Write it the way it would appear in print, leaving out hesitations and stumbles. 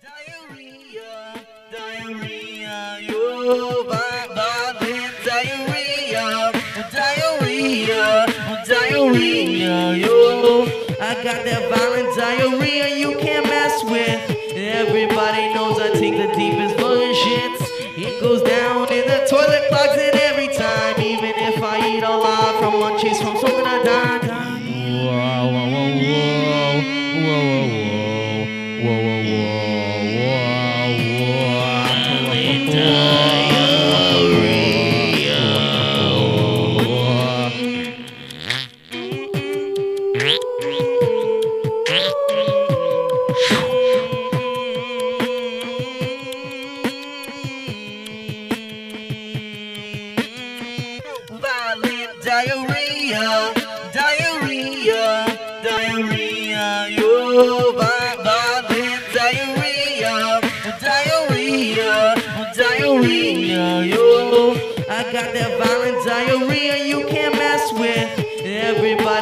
Diarrhea, yo. I got that violent diarrhea you can't mess with. Everybody knows I take the deepest bullshit. It goes down in the toilet closet every time, even if I eat a lot from lunches from something I die. Diarrhea, diarrhea, diarrhea, yo, violent diarrhea, diarrhea, diarrhea, yo. I got that violent diarrhea you can't mess with. Everybody